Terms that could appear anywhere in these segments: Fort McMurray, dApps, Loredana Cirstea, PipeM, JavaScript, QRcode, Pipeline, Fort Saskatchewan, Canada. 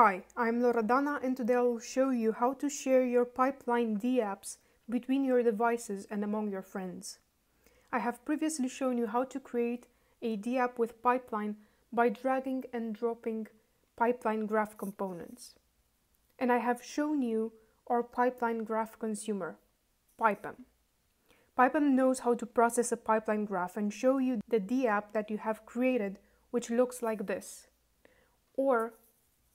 Hi, I'm Loredana and today I'll show you how to share your Pipeline dApps between your devices and among your friends. I have previously shown you how to create a dApp with Pipeline by dragging and dropping Pipeline graph components. And I have shown you our Pipeline graph consumer, PipeM. PipeM knows how to process a Pipeline graph and show you the dApp that you have created, which looks like this. Or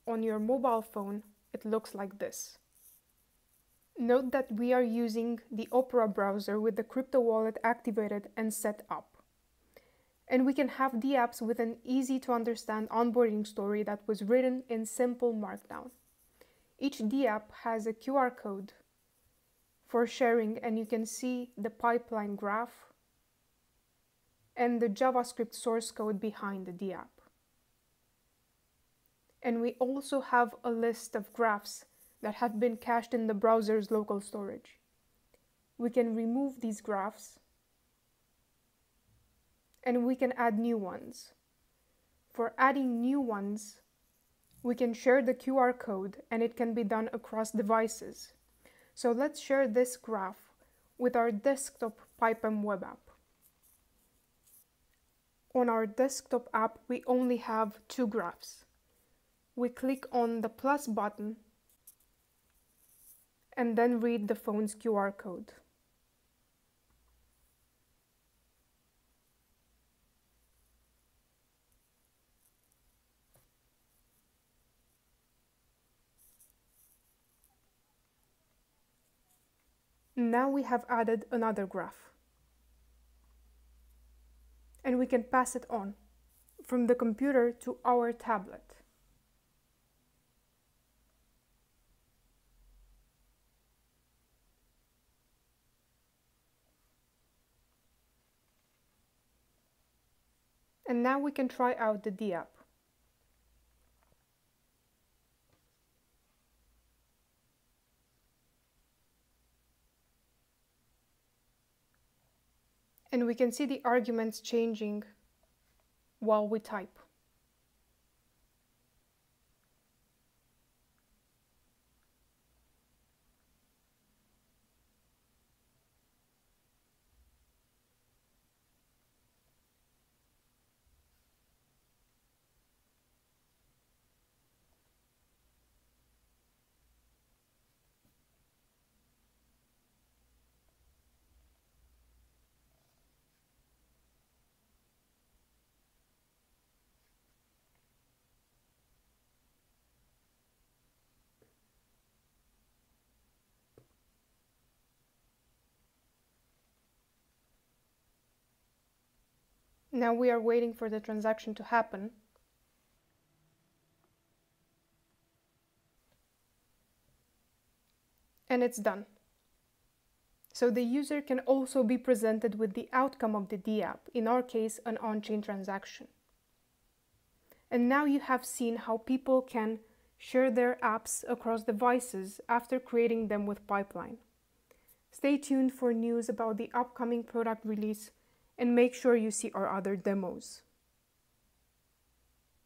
on your mobile phone, it looks like this. Note that we are using the Opera browser with the crypto wallet activated and set up. And we can have dApps with an easy-to-understand onboarding story that was written in simple Markdown. Each dApp has a QR code for sharing, and you can see the Pipeline graph and the JavaScript source code behind the dApp. And we also have a list of graphs that have been cached in the browser's local storage. We can remove these graphs and we can add new ones. For adding new ones, we can share the QR code and it can be done across devices. So let's share this graph with our desktop PipeM web app. On our desktop app, we only have two graphs. We click on the plus button and then read the phone's QR code. Now we have added another graph and we can pass it on from the computer to our tablet. And now we can try out the dApp. And we can see the arguments changing while we type. Now we are waiting for the transaction to happen. And it's done. So the user can also be presented with the outcome of the dApp, in our case, an on-chain transaction. And now you have seen how people can share their apps across devices after creating them with Pipeline. Stay tuned for news about the upcoming product release. And make sure you see our other demos.